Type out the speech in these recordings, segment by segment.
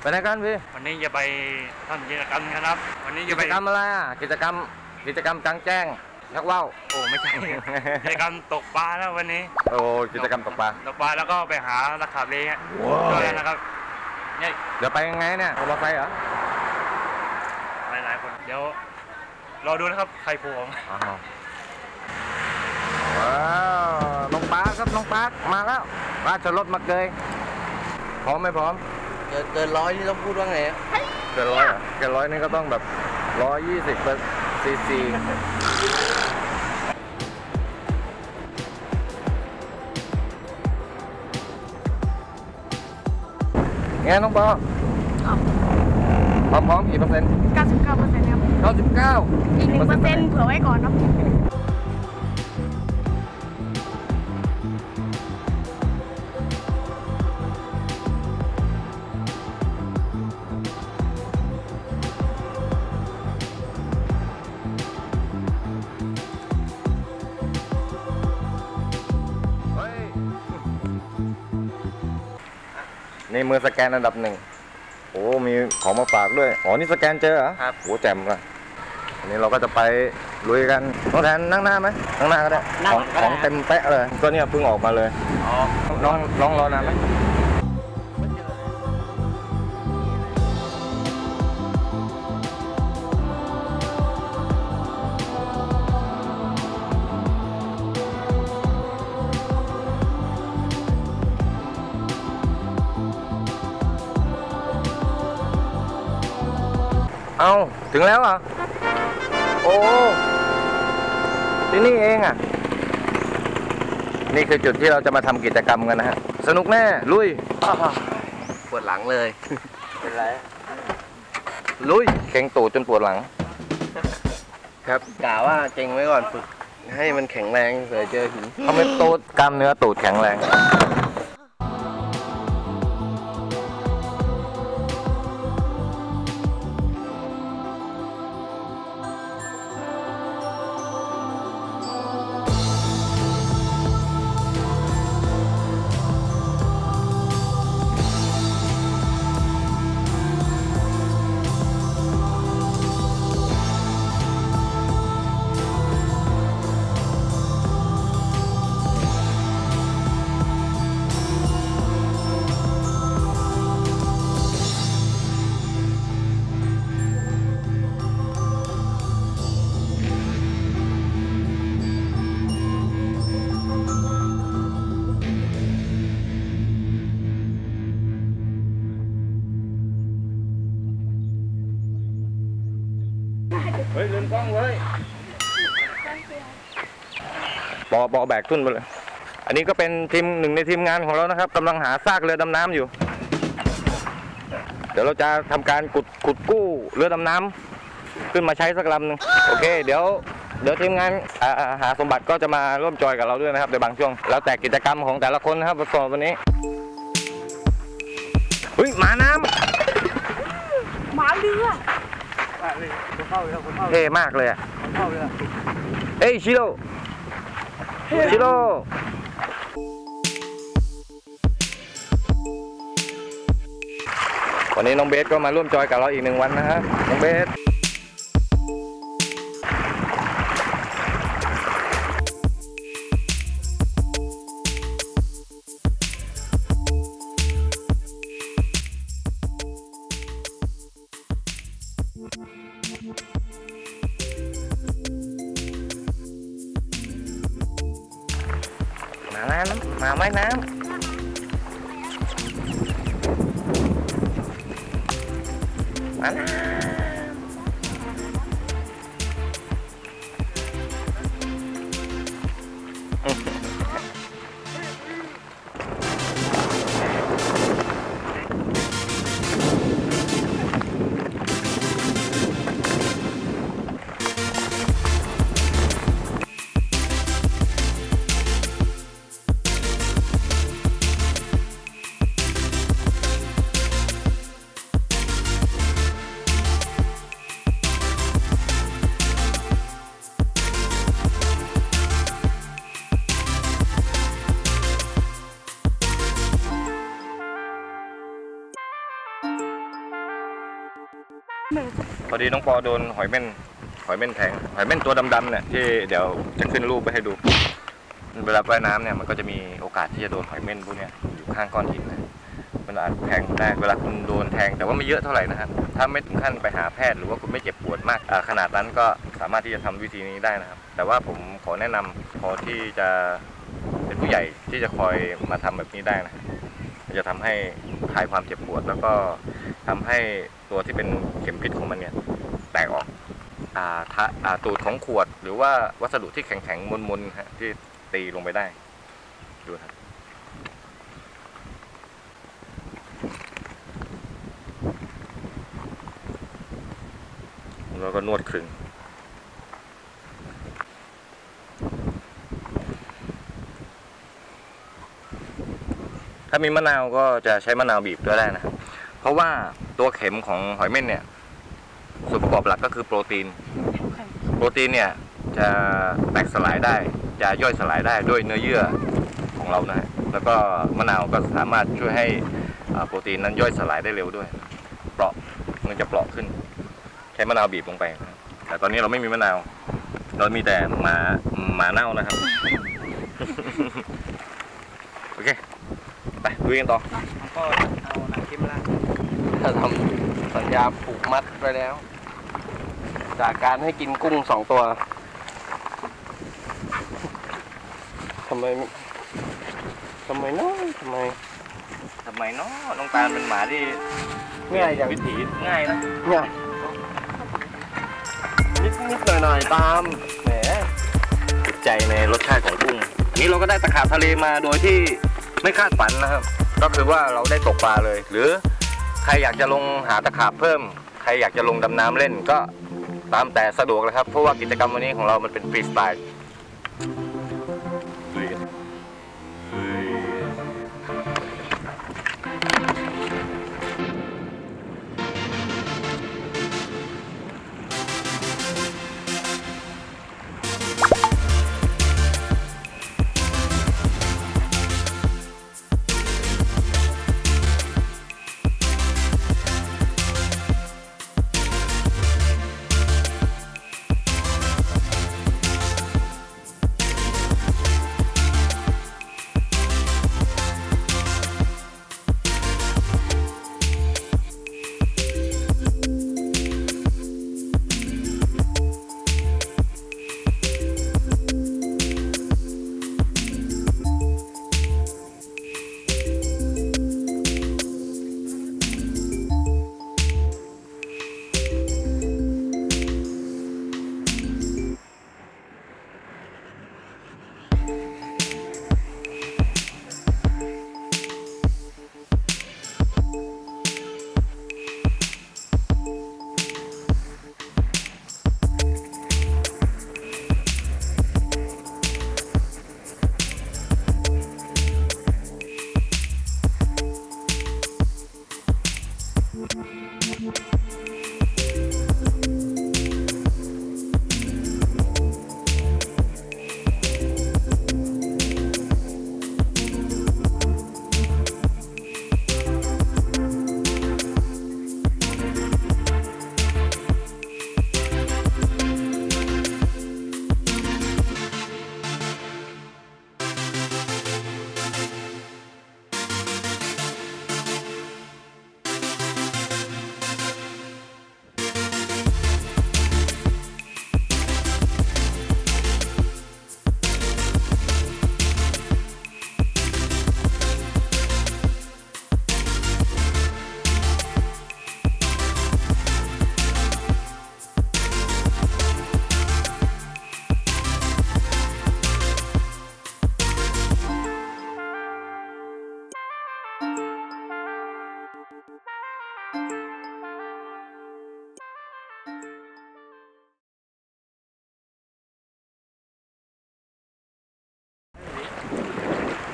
ไปไหนกันพี่วันนี้จะไปทำกิจกรรมครับวันนี้จะไปทำอะไรอ่ะกิจกรรมกลางแจ้งนักว่าวโอ้ไม่ใช่กิจกรรมตกปลาแล้ววันนี้โอ้กิจกรรมตกปลาแล้วก็ไปหาตะขาบเลยฮะด้วยนะครับเนี่ยเดี๋ยวไปยังไงเนี่ยรถไฟเหรอหลายคนเดี๋ยวรอดูนะครับใครโผล่ว้าวน้องปลาครับน้องปลามาแล้วปลาจะรถมาเกยพร้อมไหมพร้อมเกินร้อยนี่ต้องพูดว่าไงเกินร้อยอ่ะเกินร้อยนี่ก็ต้องแบบ120 ccไงน้องปอพร้อมกี่เปอร์เซ็นต์99%ครับ99อีก1%เผื่อไว้ก่อนเนาะนี่มือสแกนอันดับหนึ่งโอ้มีของมาฝากด้วยอ๋อนี่สแกนเจอเหรอครับโอ้แจ่มละอันนี้เราก็จะไปลุยกันน้องแทนนั่งหน้าไหมนั่งหน้าก็ได้ของเต็มแปะเลยก็เนี่ยเพิ่งออกมาเลยอ๋อน้องรอนานไหมเอาถึงแล้วอ่ะโอ้ที่นี่เองอ่ะนี่คือจุดที่เราจะมาทำกิจกรรมกันนะฮะสนุกแน่ลุยปวดหลังเลยเป็นไรลุยแข็งตูดจนปวดหลังครับกะว่าเจงไว้ก่อนฝึกให้มันแข็งแรงเผื่อเจอหินทำให้ตูดกล้ามเนื้อตูดแข็งแรงเฮ้ยลืมกล้องเลยปอแบกทุ่นไปเลยอันนี้ก็เป็นทีมหนึ่งในทีมงานของเรานะครับกำลังหาซากเรือดำน้ำอยู่เดี๋ยวเราจะทำการขุดกู้เรือดำน้ำขึ้นมาใช้สักลำหนึ่งโอเคเดี๋ยวทีมงานหาสมบัติก็จะมาร่วมจอยกับเราด้วยนะครับในบางช่วงแล้วแต่กิจกรรมของแต่ละคนนะครับประกอบวันนี้เฮ้ยหมาน้ำหมาเรือเท่มากเลยอ่ะเอ้ยชิโร่วันนี้น้องเบสก็มาร่วมจอยกับเราอีก1วันนะฮะน้องเบสมาไม้น้ำมาน้ พอดีน้องปอโดนหอยเม่นแทงหอยเม่นตัวดำๆเนี่ยที่เดี๋ยวจะขึ้นรูปไปให้ดูเวลาว่ายน้ำเนี่ยมันก็จะมีโอกาสที่จะโดนหอยเม่นพวกเนี้ยอยู่ข้างก้อนหินเลยมันอาจแทงได้เวลาคุณโดนแทงแต่ว่าไม่เยอะเท่าไหร่นะครับถ้าไม่ถึงขั้นไปหาแพทย์หรือว่าคุณไม่เจ็บปวดมากขนาดนั้นก็สามารถที่จะทำวิธีนี้ได้นะครับแต่ว่าผมขอแนะนำพอที่จะเป็นผู้ใหญ่ที่จะคอยมาทำแบบนี้ได้นะจะทำให้คลายความเจ็บปวดแล้วก็ทำให้ตัวที่เป็นเข็มพิษของมันเนี่ยแตกออกตูดของขวดหรือว่าวัสดุที่แข็งๆมนๆฮะที่ตีลงไปได้ดูครับแล้วก็นวดคลึงถ้ามีมะนาวก็จะใช้มะนาวบีบก็ได้นะเพราะว่าตัวเข็มของหอยเม่นเนี่ยส่วนประกอบหลักก็คือโปรตีนเนี่ยจะแตกสลายได้จะย่อยสลายได้ด้วยเนื้อเยื่อของเรานะแล้วก็มะนาวก็สามารถช่วยให้โปรตีนนั้นย่อยสลายได้เร็วด้วยเปราะมันจะเปราะขึ้นใช้มะนาวบีบลงไปแต่ตอนนี้เราไม่มีมะนาวเรามีแต่หมาเน่านะครับโอเคไปดูกันต่อก็เอาหนังเข็มละทำสัญญาผูกมัดไปแล้วจากการให้กินกุ้ง2ตัวทำไมเนาะน้องตาลเป็นหมาที่ง่ายอย่างวิถีง่ายนะง่ายนิดหน่อยๆตามแหมติดใจในรสชาติของกุ้งอันนี้เราก็ได้ตะขาบทะเลมาโดยที่ไม่คาดฝันนะครับก็คือว่าเราได้ตกปลาเลยหรือใครอยากจะลงหาตะขาบเพิ่มใครอยากจะลงดำน้ำเล่นก็ตามแต่สะดวกเลยครับเพราะว่ากิจกรรมวันนี้ของเรามันเป็นฟรีสไตล์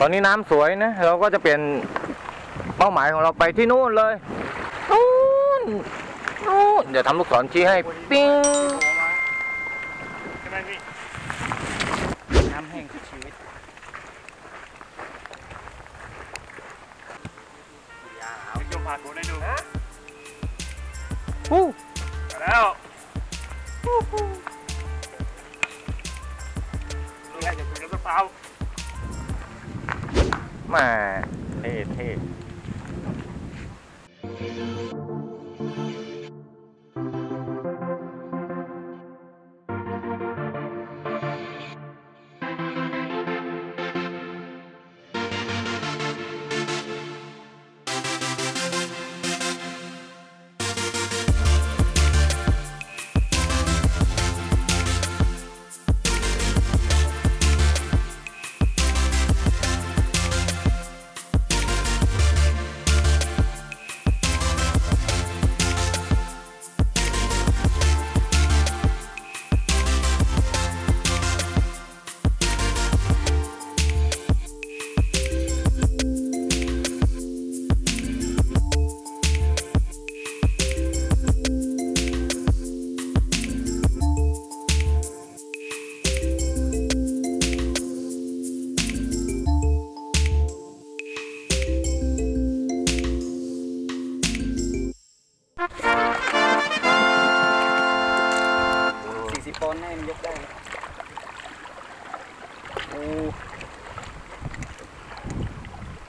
ตอนนี้น้ำสวยนะเราก็จะเปลี่ยนเป้าหมายของเราไปที่นู่นเลยนู่นเดี๋ยวทำลูกศรชี้ให้ปิ้งน้ำแห้งคือชีวิตยาวโยมพากูได้ดู แล้วนี่ไงจะเป็นกันหรือเปล่ามาเท่เท่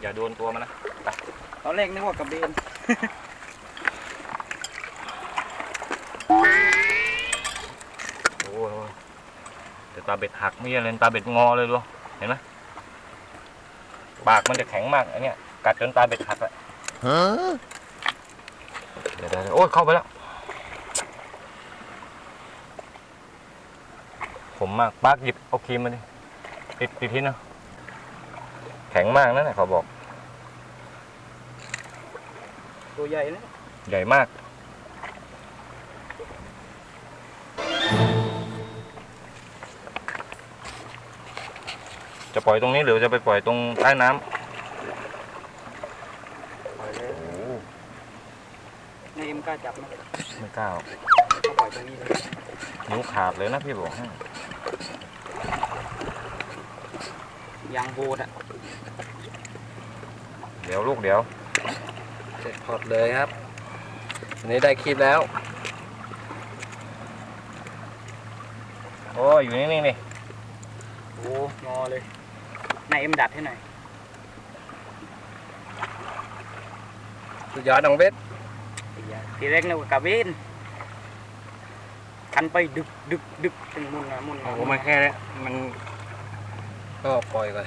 อย่าโดนตัวมันนะตอนแรกนึกว่ากระเบนโอ้ยแต่ตาเบ็ดหักไม่ใช่เลยตาเบ็ดงอเลยดูเห็นไหมปากมันจะแข็งมากอันเนี้ยกัดจนตาเบ็ดหักแหละเดี๋ยวโอ้ยเข้าไปแล้วผมมากปากหยิบเอาครีมมาดิติดที่นะแข็งมากนั่นแหละเขาบอกตัวใหญ่นะใหญ่มากจะปล่อยตรงนี้หรือจะไปปล่อยตรงใต้น้ำปล่อยเลยนายเอ็มกล้าจับไหมไม่กล้าปล่อยตรงนี้เลยนิ้วขาดเลยนะพี่บอกให้ยางโบดอ่ะเดี๋ยวลูกเดี๋ยวเสร็จพอดเลยครับวันนี้ได้คลิปแล้วโอ้ยอยู่นิ่งๆนี่โอ้งอเลยนายเอ็มดัดให้หน่อยสุดยอดน้องเบ็ดทีแรกนึกว่ากระเบนคันไปดึกถึงมุนโอ้มันแค่นี้มันก็ปล่อยก่อน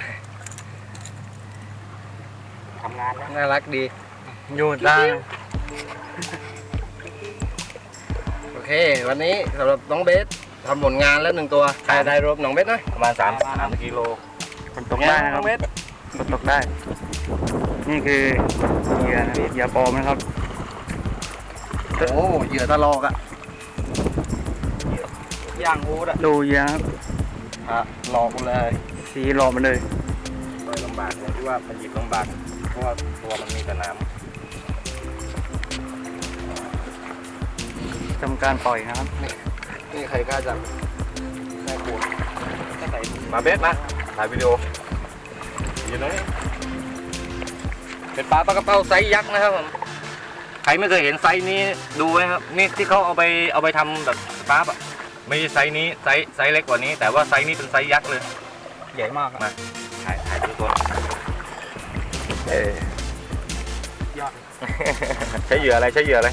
ทำงานแล้วน่ารักดีอยู่ตาโอเควันนี้สำหรับน้องเบสทำผลงานแล้ว1ตัวใครได้รวมน้องเบสนะประมาณ3กิโลคนตกได้นะครับคนตกได้นี่คือเหยื่อเหยื่อปลอมนะครับโอ้เหยื่อตะลอกอะย่างโหดดูเหยื่อครับหลอกเลยสีหลอกมันเลยลำบากเลยที่ว่ามันหยิบลำบากเพราะว่าตัวมันมีแต่น้ำทำการปล่อยนะครับนี่ใครกล้าจับได้ปวดมาเบสมาถ่ายวิดีโออยู่เลยเป็นปลาปลากระเป๋าไซส์ยักษ์นะครับผมใครไม่เคยเห็นไซส์นี้ดูไหมครับนี่ที่เขาเอาไปทำแบบปลาแบบไม่ใช่ไซส์นี้ไซส์เล็กกว่านี้แต่ว่าไซส์นี้เป็นไซส์ยักษ์เลยใหญ่มากนะถ่ายทุกคนยอดใช้เหยื่ออะไรเหยื่อค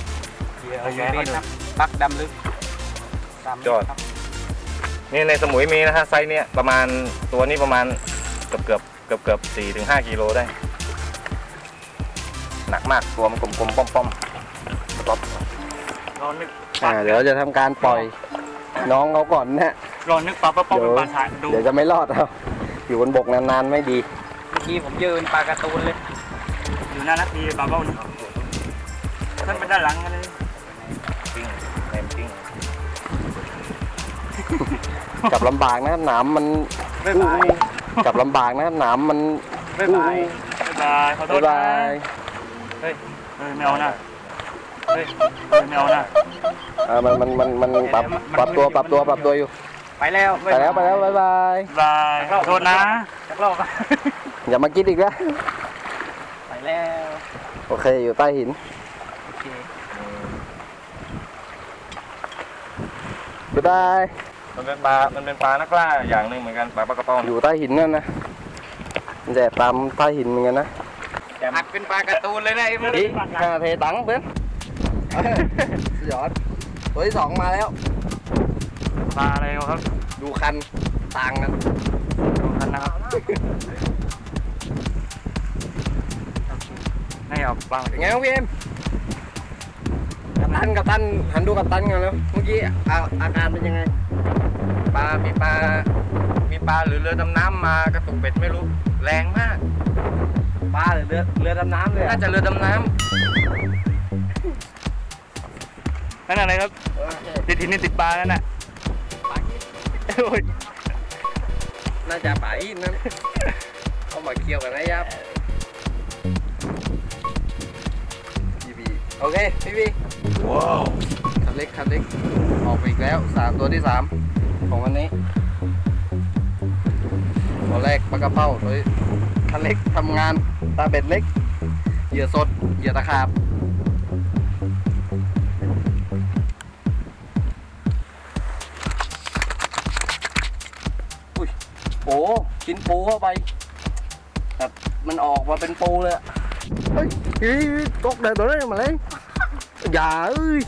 รับปักดำลึกยอดนี่ในสมุยมีนะฮะไซส์เนี้ยประมาณตัวนี้ประมาณเกือบ 4-5 กิโลได้หนักมากตัวมันกลมๆป้อมๆป๊อปเดี๋ยวจะทำการปล่อยน้องเขาก่อนนะรอนึกปลาป๊อปเป็นปลาฉายดูเดี๋ยวจะไม่รอดครับอยู่บนบกนานๆไม่ดีเมื่อกี้ผมยืนปลาการ์ตูนเลยอยู่หน้านักดีปลาเบ้านี่ท่านเป็นด้านหลังกันเลยปิ้งแหลมปิ้งจับลำบากนะหนามมันจับลำบากนะหนามมันบายขอโทษนะเฮ้ยแมวนะแมวนะมันปรับตัวอยู่ไปแล้วบายขอโทษนะอย่ามากินอีกนะไปแล้วโอเคอยู่ใต้หิน บ๊ายบายมันเป็นปลานักล่าอย่างหนึ่งเหมือนกันปลากระป๋องอยู่ใต้หินนั่นนะแย่ตามใต้หินเหมือนกันนะหัดเป็นปลาการ์ตูนเลยนะไอ้มึงเทตังเพื่อนยอดตัวที่สองมาแล้วปลาอะไรครับดูคันต่างกันดูคันนะครับให้ออกปลาอย่างไงพี่เอ็มกับตันหันดูกับตันกันแล้วเมื่อกี้อาการเป็นยังไงปลาหรือเรือดำน้ำมากระตุกเป็ดไม่รู้แรงมากปลาหรือเรือดำน้ำเลยน่าจะเรือดำน้ำนั่นอะไรครับติดหินนี่ติดปลานั่นน่ะน่าจะปลาอีกนั่นเอามาเคี่ยวกันนะครับโอเคพี่บีว้าวคันเล็กออกไปอีกแล้ว3ตัวที่3ของวันนี้ตัวแรกปลากระเป้าตัวคันเล็กทำงานตาเบ็ดเล็กเหยื่อสดเหยื่อตะขาบอุ้ยโอ้ชิ้นปูเข้าไปแต่มันออกมาเป็นปูเลยเฮ้ยตกได้ตัวนี้มาเลยอย่าเอ้ย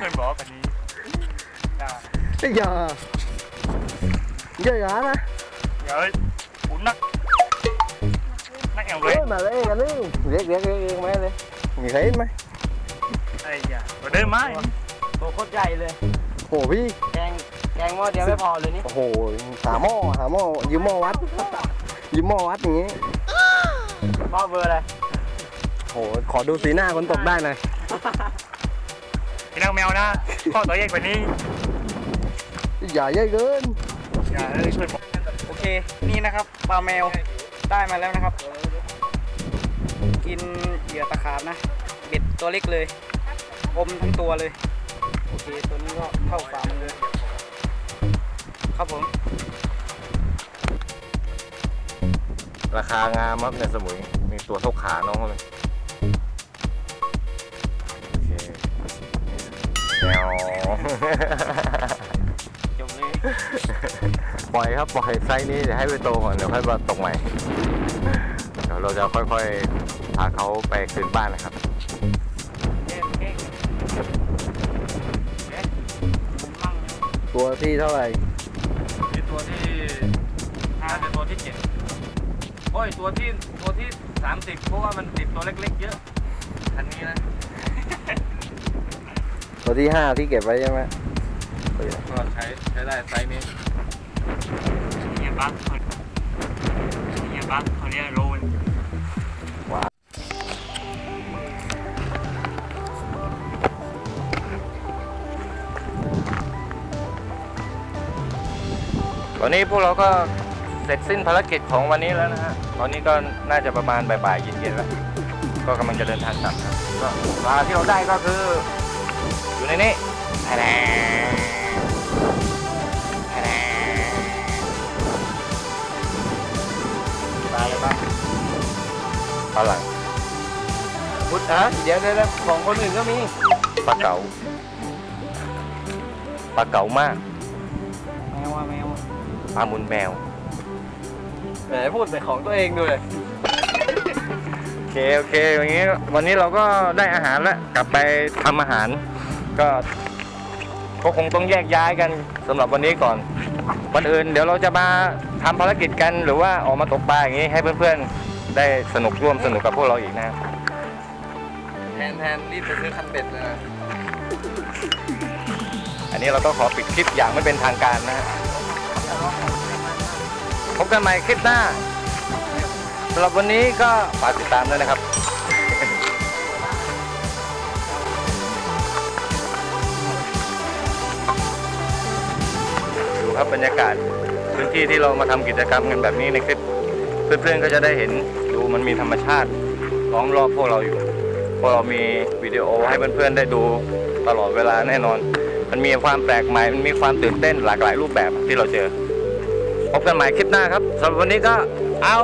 ไม่บอกกันนี้อย่านะอย่าเอ้ยปุ่นนักแอวเลยมาเลยกันนี่เรียกมาเลยมีใครไหมไอ้ยามาได้ไหมตัวโคตรใหญ่เลยโอ้พี่แกงหม้อเดียวไม่พอเลยนี่โอ้โหหาหม้อยืมหม้อวัดอย่างนี้หม้อเบอร์อะไรโหขอดูสีหน้าคนตกได้หน่อยพี่นางแมวนะข้อตัวใหญ่กว่านี้อย่าใหญ่เกินโอเคนี่นะครับปลาแมวได้มาแล้วนะครับกินเหยื่อตะขาบนะเบ็ดตัวเล็กเลยอมทั้งตัวเลยโอเคตัวนี้ก็เข้าปากเลยครับผมราคางามครับในสมุยมีตัวเท่าขาน้องเขาเลยโอเคแนวจมเลยปล่อยครับปล่อยไซส์นี้เดี๋ยวให้ไปโตก่อนเดี๋ยวค่อยมาตกใหม่เดี๋ยวเราจะค่อยๆพาเขาไปคืนบ้านนะครับตัวที่เท่าไหร่ตัวที่ตัวที่7โอ้ยตัวที่30เพราะว่ามันติดตัวเล็กๆเยอะคันนี้นะตัวที่5ที่เก็บไว้ใช่ไหมก็ใช้ได้ไซส์นี้เนี่ยบั๊กเขาเรียกโรนตอนนี้พวกเราก็เสร็จสิ้นภารกิจของวันนี้แล้วนะฮะตอนนี้ก็น่าจะประมาณบ่ายๆเย็นๆแล้วก็กำลังจะเดินทางกลับครับก็ปลาที่เราได้ก็คืออยู่ในนี้ปลาอะไรบ้างปลาหลังพุทธะเดี๋ยวของคนอื่นก็มีปลาเก๋ามากแมวอะปลาหมุนแมวไหนพูดแต่ของตัวเองด้วยโอเคอย่างนี้วันนี้เราก็ได้อาหารแล้วกลับไปทำอาหารก็คงต้องแยกย้ายกันสำหรับวันนี้ก่อนวันอื่นเดี๋ยวเราจะมาทำภารกิจกันหรือว่าออกมาตกปลาอย่างนี้ให้เพื่อนๆได้สนุกร่วมสนุกกับพวกเราอีกนะแทนรีบไปซื้อคันเบ็ดเลยนะอันนี้เราก็ขอปิดคลิปอย่างไม่เป็นทางการนะฮะพบกันใหม่คลิปหน้าสำหรับวันนี้ก็ฝากติดตามด้วยนะครับดูครับบรรยากาศพื้นที่ที่เรามาทำกิจกรรมกันแบบนี้ในคลิปเพื่อนๆก็จะได้เห็นดูมันมีธรรมชาติล้อมรอบพวกเราอยู่พวกเรามีวิดีโอให้เพื่อนๆได้ดูตลอดเวลาแน่นอนมันมีความแปลกใหม่มันมีความตื่นเต้นหลากหลายรูปแบบที่เราเจอพบกันใหม่คลิปหน้าครับสำหรับวันนี้ก็เอา